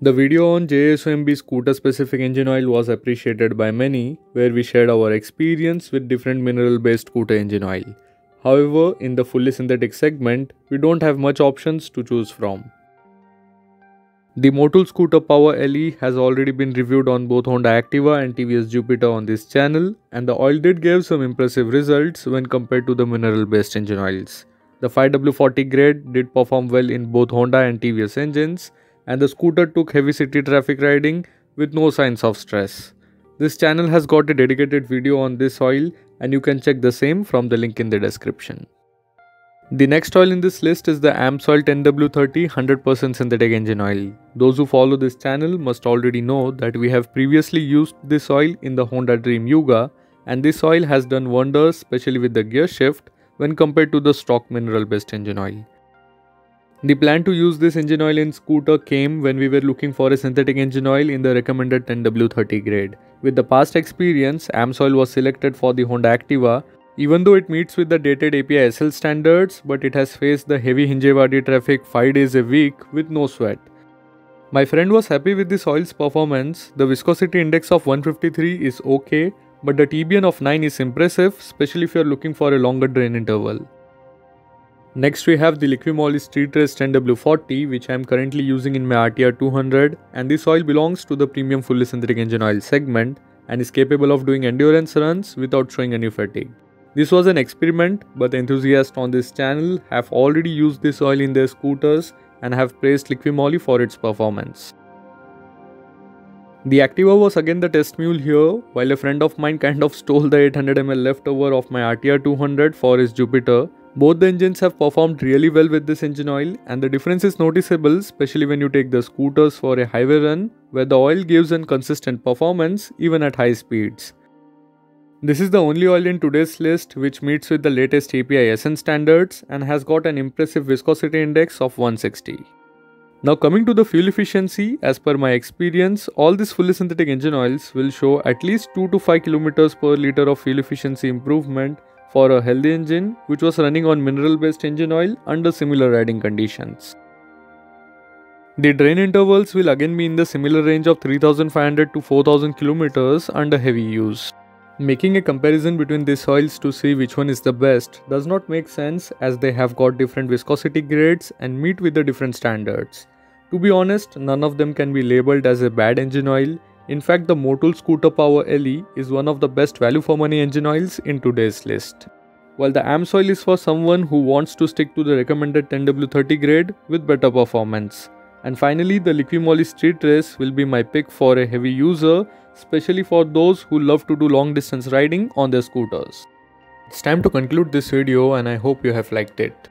The video on JASOMB scooter specific engine oil was appreciated by many, where we shared our experience with different mineral based scooter engine oil. However, in the fully synthetic segment, we don't have much options to choose from. The Motul Scooter Power LE has already been reviewed on both Honda Activa and TVS Jupiter on this channel, and the oil did give some impressive results when compared to the mineral based engine oils. The 5W40 grade did perform well in both Honda and TVS engines, and the scooter took heavy city traffic riding with no signs of stress. This channel has got a dedicated video on this oil, and you can check the same from the link in the description. The next oil in this list is the Amsoil 10W30 100% synthetic engine oil. Those who follow this channel must already know that we have previously used this oil in the Honda Dream Yuga, and this oil has done wonders, especially with the gear shift when compared to the stock mineral based engine oil. The plan to use this engine oil in scooter came when we were looking for a synthetic engine oil in the recommended 10W30 grade. With the past experience, Amsoil was selected for the Honda Activa, even though it meets with the dated API SL standards, but it has faced the heavy Hingewadi traffic 5 days a week with no sweat. My friend was happy with this oil's performance. The viscosity index of 153 is okay, but the TBN of 9 is impressive, especially if you are looking for a longer drain interval. Next we have the Liqui Moly Street Race 10W40, which I am currently using in my RTR200, and this oil belongs to the premium fully synthetic engine oil segment and is capable of doing endurance runs without showing any fatigue. This was an experiment, but enthusiasts on this channel have already used this oil in their scooters and have praised Liqui Moly for its performance. The Activa was again the test mule here, while a friend of mine kind of stole the 800ml leftover of my RTR200 for his Jupiter. Both the engines have performed really well with this engine oil, and the difference is noticeable, especially when you take the scooters for a highway run where the oil gives an consistent performance even at high speeds. This is the only oil in today's list which meets with the latest API SN standards and has got an impressive viscosity index of 160. Now coming to the fuel efficiency, as per my experience, all these fully synthetic engine oils will show at least 2 to 5 km per litre of fuel efficiency improvement for a healthy engine which was running on mineral based engine oil under similar riding conditions. The drain intervals will again be in the similar range of 3500 to 4000 km under heavy use. Making a comparison between these oils to see which one is the best does not make sense, as they have got different viscosity grades and meet with the different standards. To be honest, none of them can be labelled as a bad engine oil. In fact, the Motul Scooter Power LE is one of the best value for money engine oils in today's list, while the Amsoil is for someone who wants to stick to the recommended 10W30 grade with better performance. And finally, the Liqui Moly Street Race will be my pick for a heavy user, especially for those who love to do long distance riding on their scooters. It's time to conclude this video, and I hope you have liked it.